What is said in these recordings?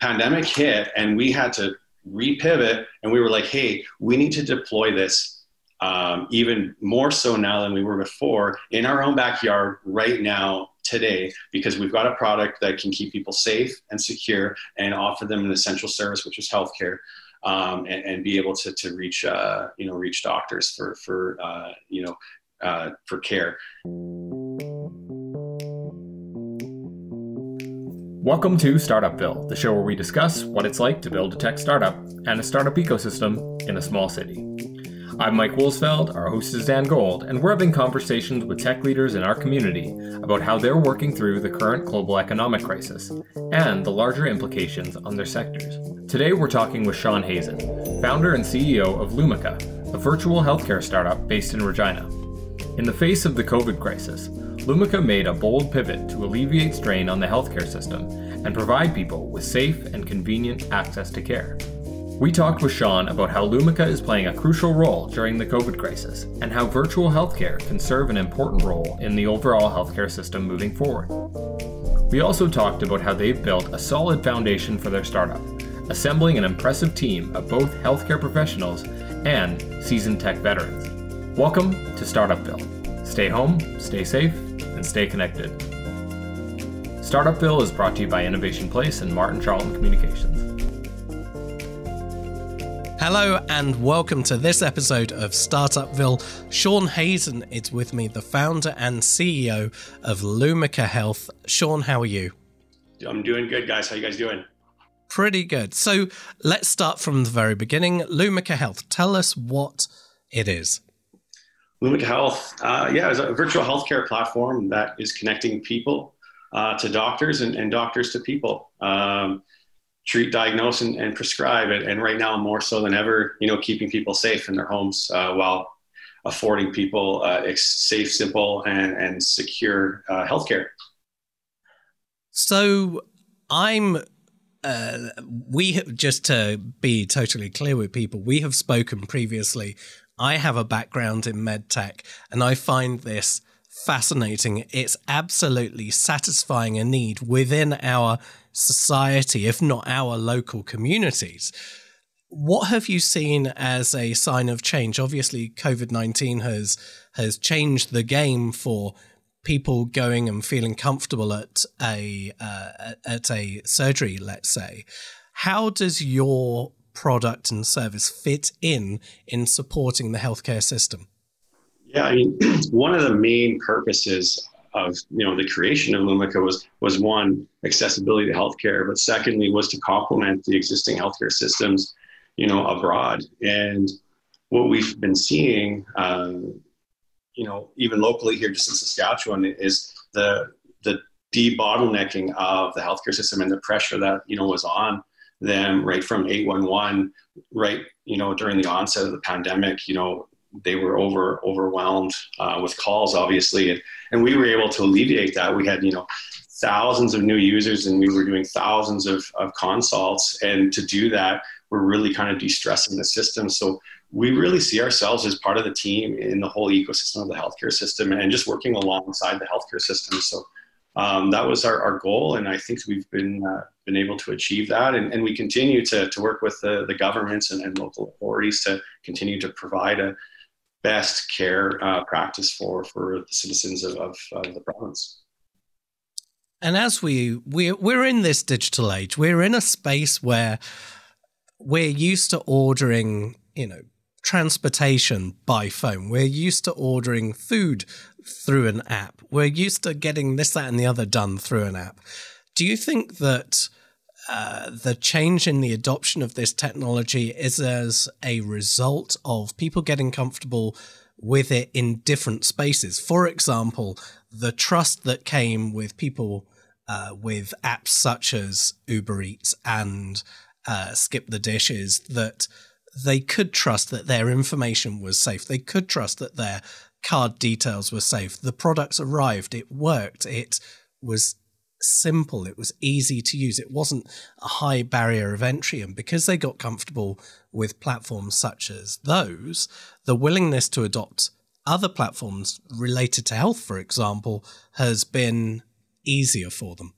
pandemic hit and we had to repivot, and we were like, hey, we need to deploy this even more so now than we were before in our own backyard right now today, because we've got a product that can keep people safe and secure and offer them an essential service, which is healthcare, and be able to reach, reach doctors for care. Welcome to Startupville, the show where we discuss what it's like to build a tech startup and a startup ecosystem in a small city. I'm Mike Wolfsfeld, our host is Dan Gold, and we're having conversations with tech leaders in our community about how they're working through the current global economic crisis and the larger implications on their sectors. Today we're talking with Shawn Hazen, founder and CEO of Lumeca, a virtual healthcare startup based in Regina. In the face of the COVID crisis, Lumeca made a bold pivot to alleviate strain on the healthcare system and provide people with safe and convenient access to care. We talked with Shawn about how Lumeca is playing a crucial role during the COVID crisis and how virtual healthcare can serve an important role in the overall healthcare system moving forward. We also talked about how they've built a solid foundation for their startup, assembling an impressive team of both healthcare professionals and seasoned tech veterans. Welcome to Startupville. Stay home, stay safe, and stay connected. Startupville is brought to you by Innovation Place and Martin Charlton Communications. Hello and welcome to this episode of Startupville. Shawn Hazen is with me, the founder and CEO of Lumeca Health. Shawn, how are you? I'm doing good, guys. How you guys doing? Pretty good. So let's start from the very beginning. Lumeca Health, tell us what it is. Lumeca Health, is a virtual healthcare platform that is connecting people to doctors and doctors to people. Treat, diagnose, and prescribe. And right now, more so than ever, keeping people safe in their homes while affording people safe, simple, and secure healthcare. So just to be totally clear with people, we have spoken previously. I have a background in medtech, and I find this fascinating. It's absolutely satisfying a need within our society, if not our local communities. What have you seen as a sign of change? Obviously, COVID-19 has changed the game for people going and feeling comfortable at a surgery, let's say. How does your product and service fit in supporting the healthcare system? Yeah, I mean, one of the main purposes of the creation of Lumeca was one, accessibility to healthcare, but secondly was to complement the existing healthcare systems, abroad. And what we've been seeing, even locally here, just in Saskatchewan, is the debottlenecking of the healthcare system and the pressure that was on them right from 811, right during the onset of the pandemic. They were overwhelmed with calls, obviously, and we were able to alleviate that. We had thousands of new users, and we were doing thousands of consults, and to do that, we're really kind of de-stressing the system. So we really see ourselves as part of the team in the whole ecosystem of the healthcare system, and just working alongside the healthcare system. So that was our goal, and I think we've been able to achieve that, and we continue to work with the governments and local authorities to continue to provide a best care practice for the citizens of the province. And as we're in this digital age, we're in a space where we're used to ordering, transportation by phone. We're used to ordering food through an app. We're used to getting this, that, and the other done through an app. Do you think that the change in the adoption of this technology is as a result of people getting comfortable with it in different spaces? For example, the trust that came with people with apps such as Uber Eats and Skip the Dishes, that they could trust that their information was safe. They could trust that their card details were safe. The products arrived. It worked. It was simple. It was easy to use. It wasn't a high barrier of entry. And because they got comfortable with platforms such as those, the willingness to adopt other platforms related to health, for example, has been easier for them.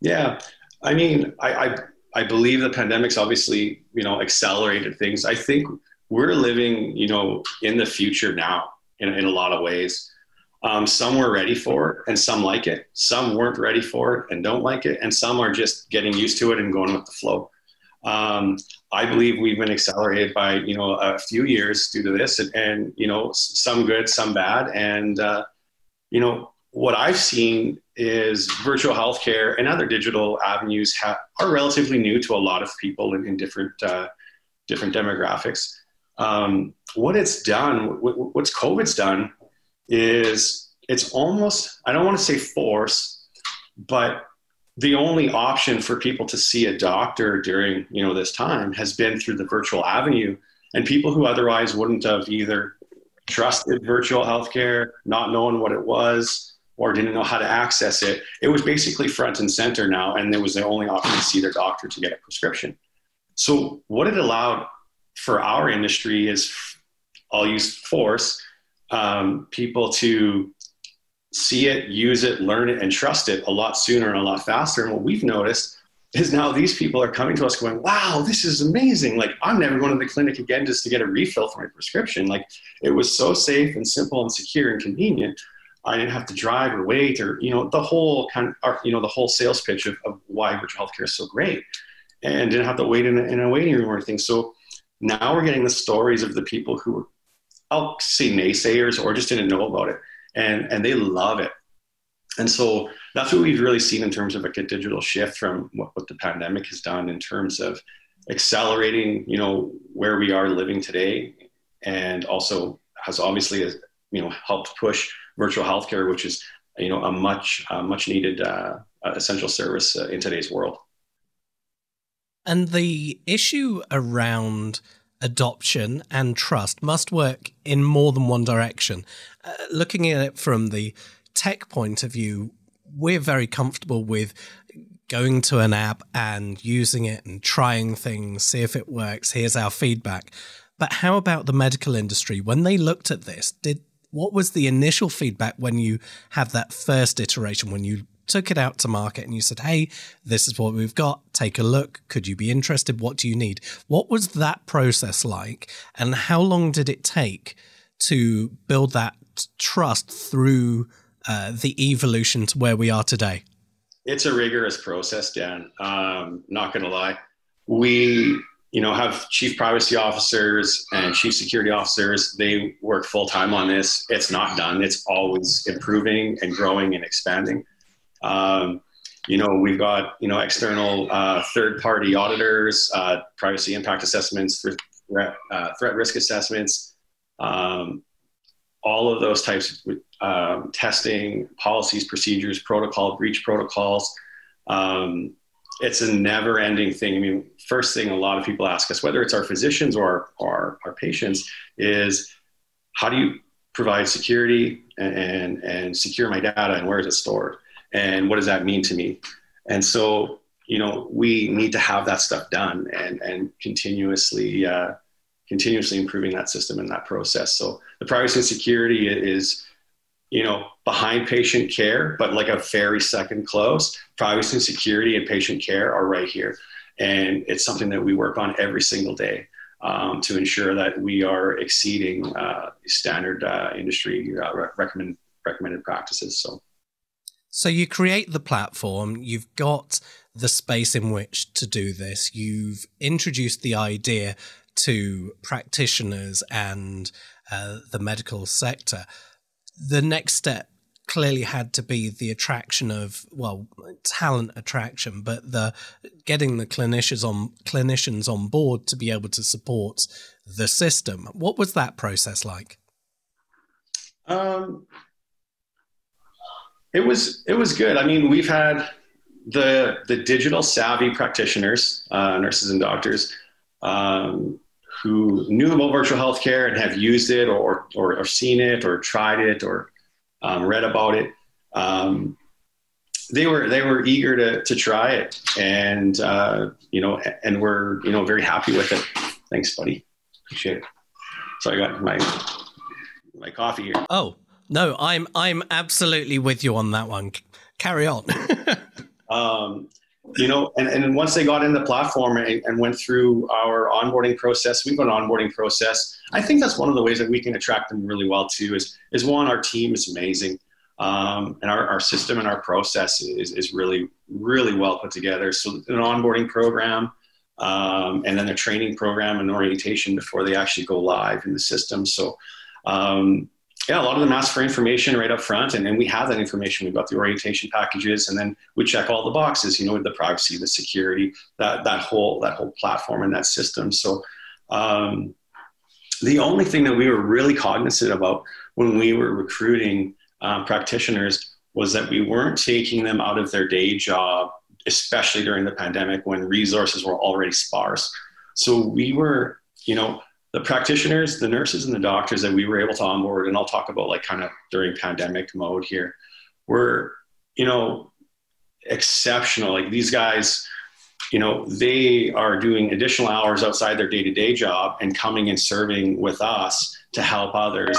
Yeah. I mean, I I believe the pandemic's obviously, accelerated things. I think we're living, in the future now in a lot of ways. Some were ready for it and some like it. Some weren't ready for it and don't like it. And some are just getting used to it and going with the flow. I believe we've been accelerated by, a few years due to this and some good, some bad. And, what I've seen is virtual healthcare and other digital avenues are relatively new to a lot of people in different demographics. What it's done, what's COVID's done is it's almost, I don't want to say force, but the only option for people to see a doctor during, this time has been through the virtual avenue, and people who otherwise wouldn't have either trusted virtual healthcare, not knowing what it was, or didn't know how to access it. It was basically front and center now, and it was the only option to see their doctor to get a prescription. So what it allowed for our industry is, I'll use force, people to see it, use it, learn it, and trust it a lot sooner and a lot faster. And what we've noticed is now these people are coming to us going, wow, this is amazing. Like, I'm never going to the clinic again just to get a refill for my prescription. Like, it was so safe and simple and secure and convenient. I didn't have to drive or wait or, the whole kind of, the whole sales pitch of why virtual healthcare is so great, and didn't have to wait in a waiting room or anything. So now we're getting the stories of the people who were, I'll say, naysayers or just didn't know about it. And they love it. And so that's what we've really seen in terms of like a digital shift from what the pandemic has done in terms of accelerating, where we are living today, and also has obviously, helped push virtual healthcare, which is, a much needed essential service in today's world. And the issue around adoption and trust must work in more than one direction. Looking at it from the tech point of view, we're very comfortable with going to an app and using it and trying things, see if it works, here's our feedback. But how about the medical industry? When they looked at this, what was the initial feedback when you had that first iteration, when you took it out to market and you said, hey, this is what we've got, take a look, could you be interested, what do you need? What was that process like, and how long did it take to build that trust through the evolution to where we are today? It's a rigorous process, Dan. Not going to lie. We, have chief privacy officers and chief security officers. They work full time on this. It's not done. It's always improving and growing and expanding. We've got, external third party auditors, privacy impact assessments, threat risk assessments, all of those types of testing, policies, procedures, protocol, breach protocols. It's a never-ending thing. I mean, first thing a lot of people ask us, whether it's our physicians or our patients, is how do you provide security and secure my data, and where is it stored? And what does that mean to me? And so, we need to have that stuff done and continuously improving that system and that process. So the privacy and security is, behind patient care, but like a very second close. Privacy and security and patient care are right here. And it's something that we work on every single day to ensure that we are exceeding standard industry recommended practices. So you create the platform, you've got the space in which to do this, you've introduced the idea to practitioners and the medical sector. The next step clearly had to be the attraction of, well, talent attraction, but the getting the clinicians on board to be able to support the system. What was that process like? It was good. I mean, we've had the digital savvy practitioners, nurses and doctors, who knew about virtual healthcare and have used it or seen it or tried it or read about it. They were eager to try it and, and were, very happy with it. Thanks, buddy. Appreciate it. So I got my coffee here. Oh, no, I'm absolutely with you on that one. Carry on. you know, and once they got in the platform and went through our onboarding process, we've got an onboarding process. I think that's one of the ways that we can attract them really well too is one, our team is amazing. And our system and our process is really, really well put together. So an onboarding program, and then a training program and orientation before they actually go live in the system. So, yeah, a lot of them ask for information right up front, and then we have that information. We've got the orientation packages, and then we check all the boxes, you know, with the privacy, the security, that whole platform and that system. So the only thing that we were really cognizant about when we were recruiting practitioners was that we weren't taking them out of their day job, especially during the pandemic when resources were already sparse. So we were, you know, the practitioners, the nurses, and the doctors that we were able to onboard, and I'll talk about like kind of during pandemic mode here, were, you know, exceptional. Like these guys, you know, they are doing additional hours outside their day-to-day job and coming and serving with us to help others,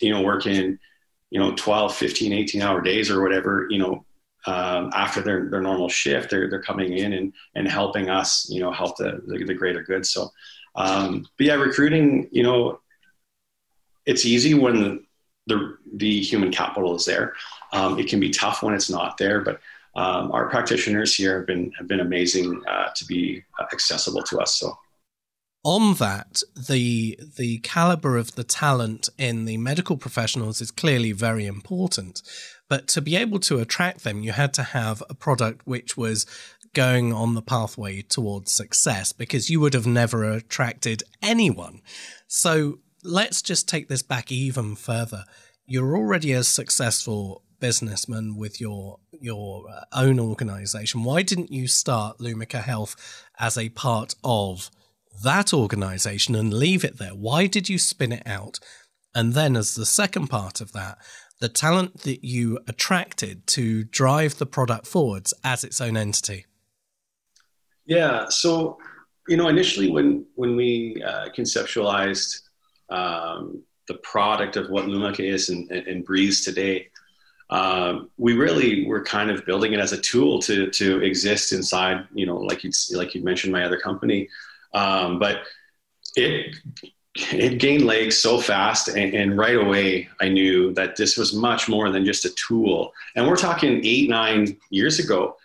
you know, work in, you know, 12, 15, 18-hour days or whatever, you know, after their normal shift, they're coming in and helping us, you know, help the greater good. So, but yeah, recruiting, you know, it's easy when the human capital is there. It can be tough when it's not there, but, our practitioners here have been amazing, to be accessible to us. So on that, the caliber of the talent in the medical professionals is clearly very important, but to be able to attract them, you had to have a product which was going on the pathway towards success, because you would have never attracted anyone. So let's just take this back even further. You're already a successful businessman with your own organization. Why didn't you start Lumeca Health as a part of that organization and leave it there? Why did you spin it out? And then as the second part of that, the talent that you attracted to drive the product forwards as its own entity. Yeah. So, you know, initially when we conceptualized the product of what Lumeca is and breathes today, we really were kind of building it as a tool to exist inside, you know, like you mentioned, my other company. But it gained legs so fast. And right away, I knew that this was much more than just a tool. And we're talking 8-9 years ago.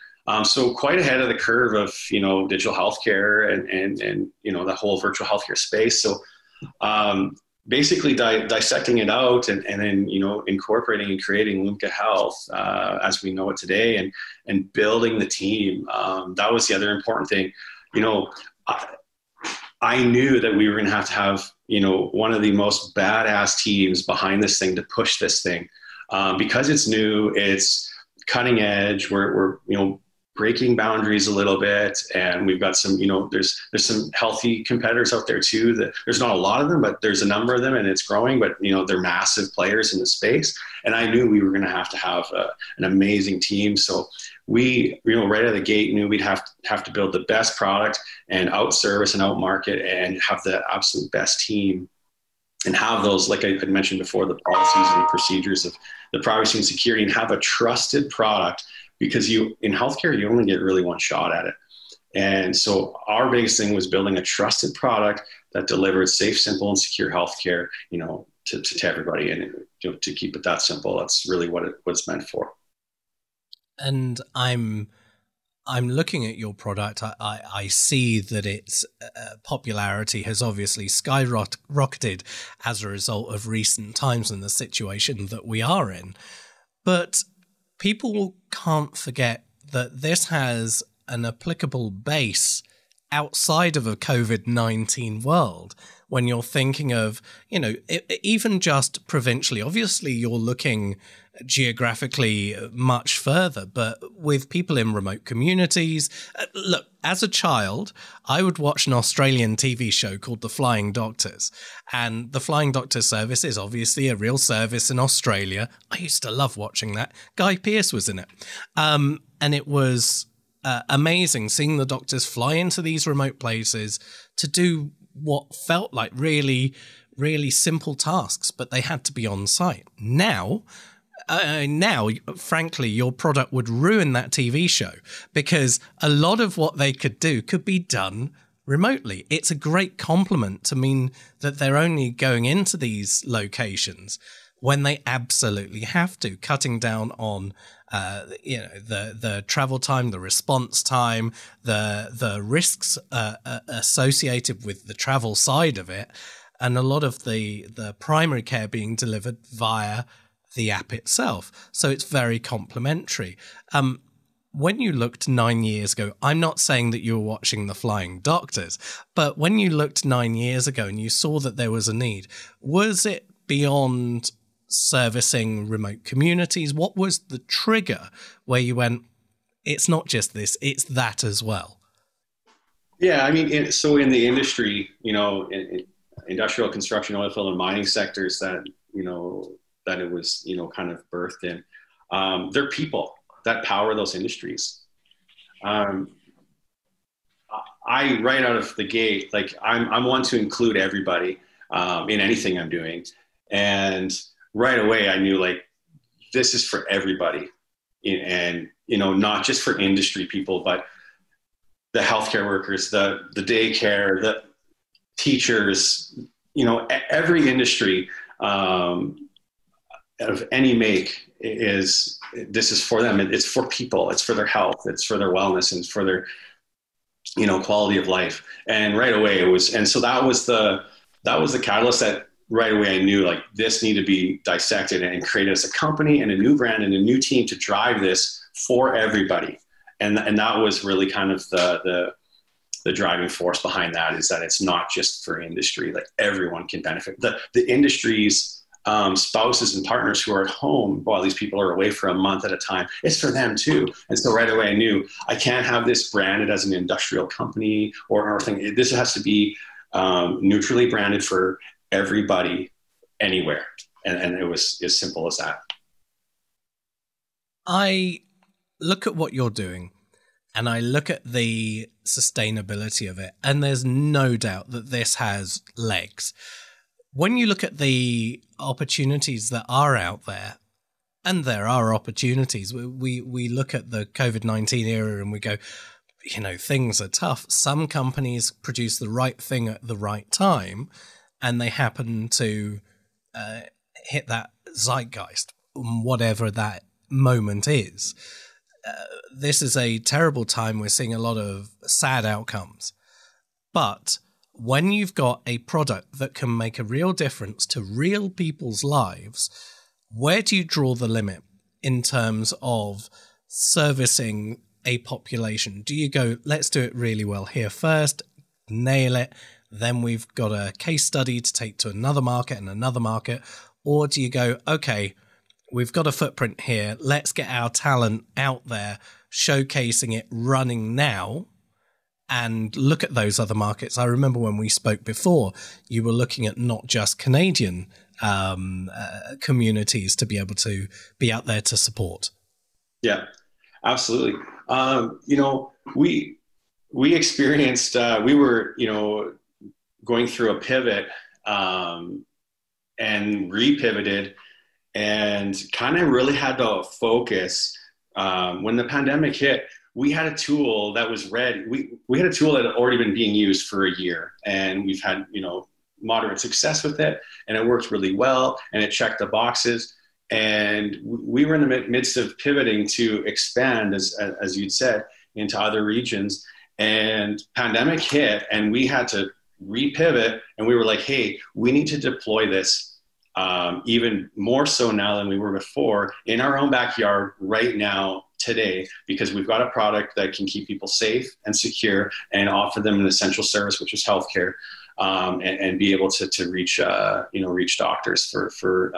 So quite ahead of the curve of, you know, digital healthcare and you know, the whole virtual healthcare space. So basically dissecting it out and then, you know, incorporating and creating Lumeca Health as we know it today and building the team. That was the other important thing. You know, I knew that we were going to have, you know, one of the most badass teams behind this thing to push this thing because it's new, it's cutting edge. We're, you know, breaking boundaries a little bit, and we've got some, you know, there's some healthy competitors out there too. That there's not a lot of them, but there's a number of them, and it's growing. But you know, they're massive players in the space, and I knew we were going to have an amazing team. So we, you know, right out of the gate knew we'd have to build the best product and out service and out market and have the absolute best team. And have those, like I had mentioned before, the policies and the procedures of the privacy and security, and have a trusted product, because you in healthcare, you only get really one shot at it. And so our biggest thing was building a trusted product that delivered safe, simple, and secure healthcare, you know, to everybody. And you know, to keep it that simple, that's really what it's meant for. And I'm looking at your product. I see that its popularity has obviously skyrocketed as a result of recent times and the situation that we are in. But people can't forget that this has an applicable base outside of a COVID-19 world. When you're thinking of, you know, even just provincially, obviously you're looking geographically much further, but with people in remote communities, look, as a child, I would watch an Australian TV show called The Flying Doctors, and the Flying Doctor service is obviously a real service in Australia. I used to love watching that. Guy Pearce was in it. And it was amazing seeing the doctors fly into these remote places to do what felt like really, really simple tasks, but they had to be on site. Now, now, frankly, your product would ruin that TV show because a lot of what they could do could be done remotely. It's a great compliment to mean that they're only going into these locations when they absolutely have to, cutting down on the travel time, the response time, the risks associated with the travel side of it, and a lot of the primary care being delivered via the app itself. So it's very complementary. When you looked 9 years ago, I'm not saying that you were watching The Flying Doctors, but when you looked 9 years ago and you saw that there was a need, was it beyond servicing remote communities? What was the trigger where you went, it's not just this, it's that as well? Yeah, I mean, so in the industry, you know, in industrial construction, oilfield, and mining sectors that it was, you know, kind of birthed in, they're people that power those industries. I right out of the gate, like I'm one to include everybody in anything I'm doing, and right away I knew like this is for everybody, and you know, not just for industry people, but the healthcare workers, the daycare, the teachers, you know, every industry of any make is. This is for them. It's for people. It's for their health. It's for their wellness, and it's for their, you know, quality of life. And right away it was, and so that was the catalyst that right away I knew like this needed to be dissected and created as a company and a new brand and a new team to drive this for everybody. And that was really kind of the driving force behind that, is that it's not just for industry. Like everyone can benefit. The industry's spouses and partners who are at home while these people are away for a month at a time, it's for them too. And so right away I knew I can't have this branded as an industrial company or thing. This has to be neutrally branded for everybody anywhere. And it was as simple as that. I look at what you're doing and I look at the sustainability of it, and there's no doubt that this has legs. When you look at the opportunities that are out there, and there are opportunities, we look at the COVID-19 era and we go, you know, things are tough. Some companies produce the right thing at the right time, and they happen to hit that zeitgeist, whatever that moment is. This is a terrible time. We're seeing a lot of sad outcomes, but when you've got a product that can make a real difference to real people's lives, where do you draw the limit in terms of servicing a population? Do you go, let's do it really well here first, nail it, then we've got a case study to take to another market and another market? Or do you go, okay, we've got a footprint here, let's get our talent out there, showcasing it, running now, and look at those other markets? I remember when we spoke before, you were looking at not just Canadian communities to be able to be out there to support. Yeah, absolutely. You know, we experienced, we were, you know, going through a pivot and re-pivoted, and kind of really had to focus. When the pandemic hit, we had a tool that was ready. We had a tool that had already been being used for a year, and we've had, you know, moderate success with it, and it worked really well, and it checked the boxes. And we were in the midst of pivoting to expand, as you'd said, into other regions. And pandemic hit, and we had to repivot, and we were like, hey, we need to deploy this even more so now than we were before in our own backyard right now, today, because we've got a product that can keep people safe and secure and offer them an essential service, which is healthcare, and be able to reach, you know, reach doctors for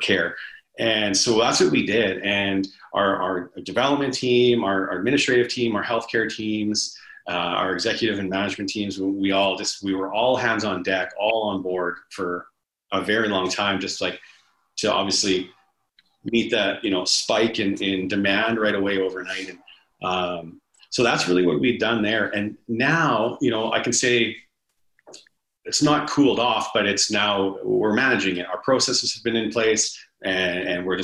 care. And so that's what we did. And our development team, our administrative team, our healthcare teams, our executive and management teams, we were all hands on deck, all on board for a very long time, just like to obviously meet that, you know, spike in demand right away overnight. And so that's really what we've done there. And now, you know, I can say it's not cooled off, but it's now we're managing it. Our processes have been in place. and we're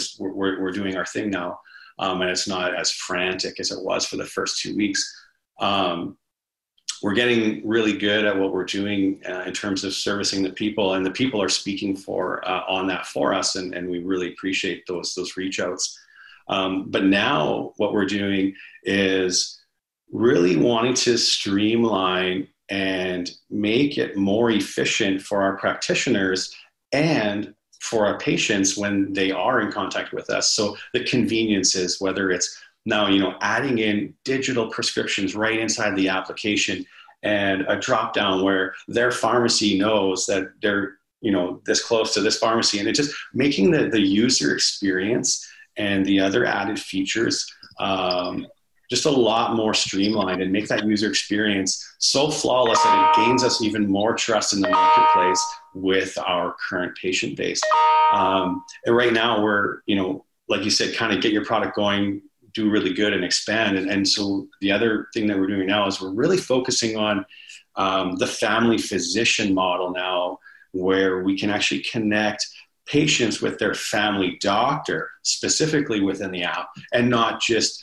doing our thing now. And it's not as frantic as it was for the first 2 weeks. We're getting really good at what we're doing in terms of servicing the people, and the people are speaking for on that for us, and we really appreciate those reach outs. But now what we're doing is really wanting to streamline and make it more efficient for our practitioners and for our patients when they are in contact with us. So the conveniences, whether it's now, adding in digital prescriptions right inside the application and a drop down where their pharmacy knows that they're, this close to this pharmacy, and it's just making the user experience and the other added features just a lot more streamlined, and make that user experience so flawless that it gains us even more trust in the marketplace with our current patient base. And right now we're, like you said, kind of get your product going, do really good, and expand. And so the other thing that we're doing now is we're really focusing on the family physician model now, where we can actually connect patients with their family doctor specifically within the app, and not just,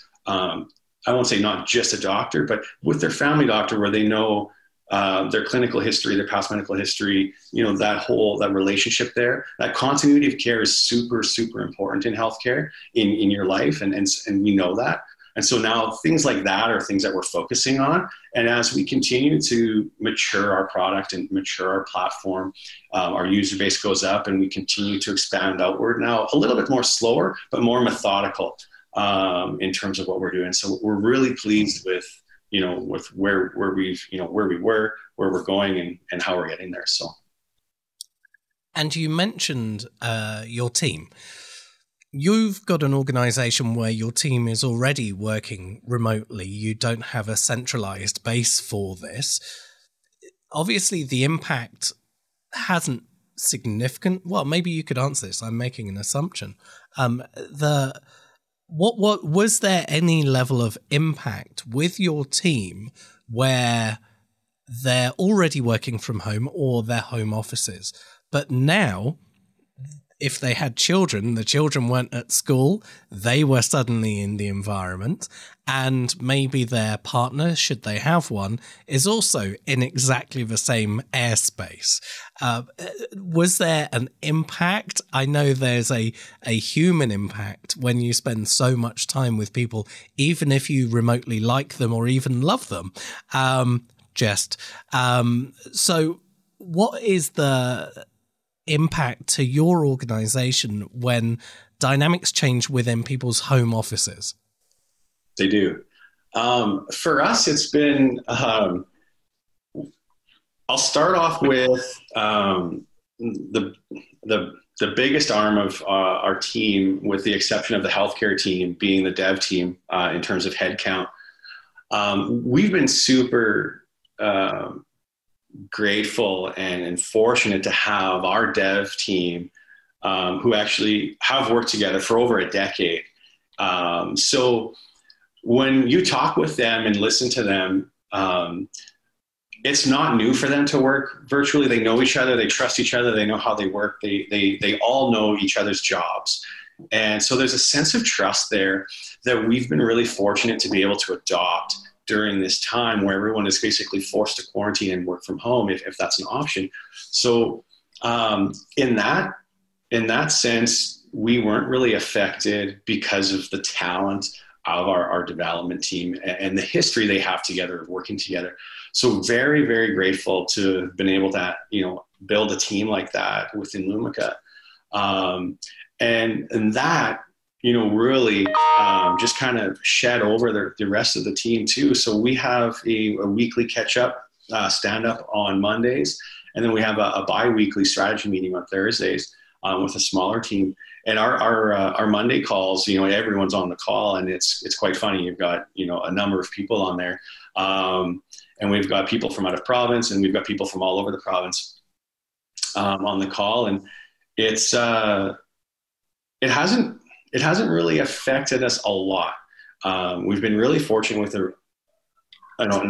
I won't say not just a doctor, but with their family doctor, where they know their clinical history, their past medical history, that relationship there, that continuity of care is super, super important in healthcare in your life. And we know that. And so now things like that are things that we're focusing on. And as we continue to mature our product and mature our platform, our user base goes up, and we continue to expand outward now a little bit more slower, but more methodical in terms of what we're doing. So we're really pleased with, with where we've, where we were, where we're going, and how we're getting there. So. And you mentioned your team. You've got an organization where your team is already working remotely. You don't have a centralized base for this. Obviously, the impact hasn't significant. Well, maybe you could answer this. I'm making an assumption. What was there any level of impact with your team where they're already working from home or their home offices, but now, if they had children, the children weren't at school, they were suddenly in the environment, and maybe their partner, should they have one, is also in exactly the same airspace. Was there an impact? I know there's a human impact when you spend so much time with people, even if you remotely like them or even love them. So what is the impact to your organization when dynamics change within people's home offices? They do. For us, it's been, I'll start off with the biggest arm of our team, with the exception of the healthcare team, being the dev team in terms of headcount. We've been super grateful and fortunate to have our dev team who actually have worked together for over a decade. So when you talk with them and listen to them, it's not new for them to work virtually. They know each other. They trust each other. They know how they work. They all know each other's jobs. And so there's a sense of trust there that we've been really fortunate to be able to adopt during this time where everyone is basically forced to quarantine and work from home if that's an option. So in that sense, we weren't really affected because of the talent of our development team and the history they have together of working together. So very, very grateful to have been able to, build a team like that within Lumeca. And that, really just kind of shed over the rest of the team too. So we have a weekly catch-up, stand-up on Mondays, and then we have a bi-weekly strategy meeting on Thursdays with a smaller team. And our Monday calls, everyone's on the call, and it's quite funny. You've got, a number of people on there, and we've got people from out of province, and we've got people from all over the province on the call. And it's it hasn't really affected us a lot. We've been really fortunate with an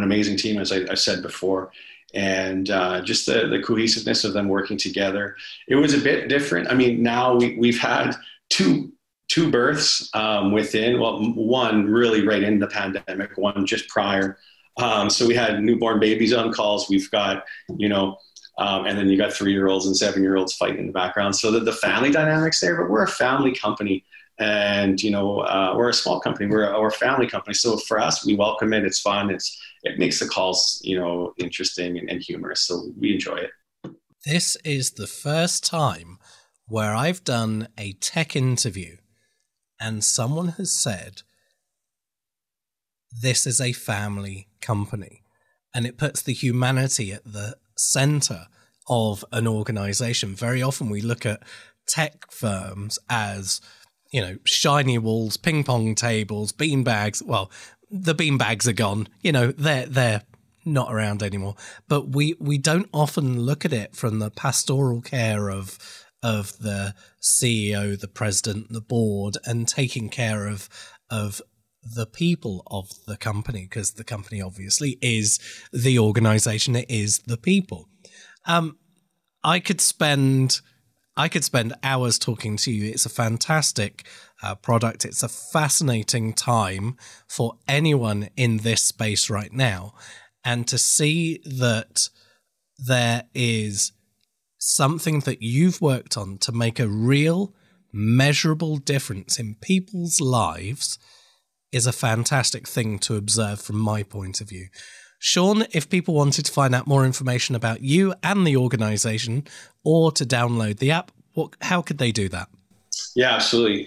amazing team, as I said before, and just the cohesiveness of them working together. It was a bit different. I mean, now we've had two births within, well, one really right in the pandemic, one just prior. So we had newborn babies on calls. We've got, and then you got 3-year-olds and 7-year-olds fighting in the background. So the family dynamics there, but we're a family company. And, we're a small company, we're a family company. So for us, we welcome it. It's fun. It makes the calls, interesting and humorous. So we enjoy it. This is the first time where I've done a tech interview and someone has said, this is a family company. And it puts the humanity at the center of an organization. Very often we look at tech firms as, shiny walls, ping pong tables, bean bags. Well, the bean bags are gone, they're not around anymore, but we don't often look at it from the pastoral care of the CEO, the president, the board, and taking care of the people of the company, because the company obviously is the organization. It is the people. I could spend hours talking to you. It's a fantastic product. It's a fascinating time for anyone in this space right now. And to see that there is something that you've worked on to make a real, measurable difference in people's lives is a fantastic thing to observe from my point of view. Shawn, if people wanted to find out more information about you and the organization or to download the app, how could they do that? Yeah, absolutely.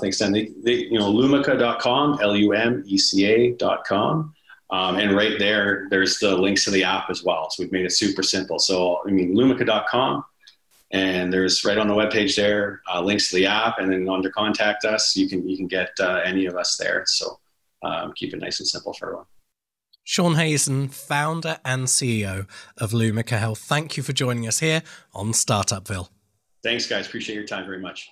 Thanks, Dan. Lumeca.com, Lumeca.com. And right there, there's the links to the app as well. So we've made it super simple. So, Lumeca.com, and there's right on the webpage there, links to the app, and then under contact us, you can get any of us there. So keep it nice and simple for everyone. Shawn Hazen, founder and CEO of Lumeca Health. Thank you for joining us here on Startupville. Thanks, guys. Appreciate your time very much.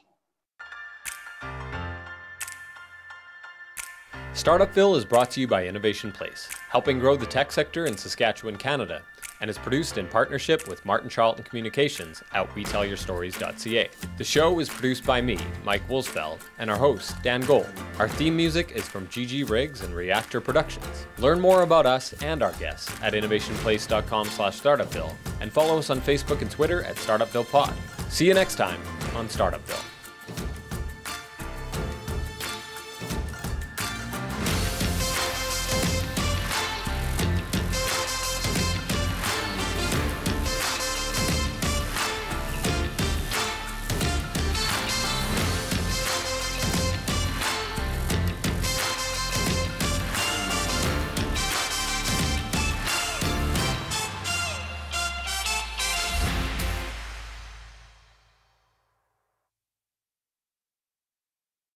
Startupville is brought to you by Innovation Place, helping grow the tech sector in Saskatchewan, Canada, and is produced in partnership with Martin Charlton Communications at WeTellYourStories.ca. The show is produced by me, Mike Wolfsfeld, and our host, Dan Gold. Our theme music is from Gigi Riggs and Reactor Productions. Learn more about us and our guests at innovationplace.com/startupville and follow us on Facebook and Twitter at StartupvillePod. See you next time on Startupville.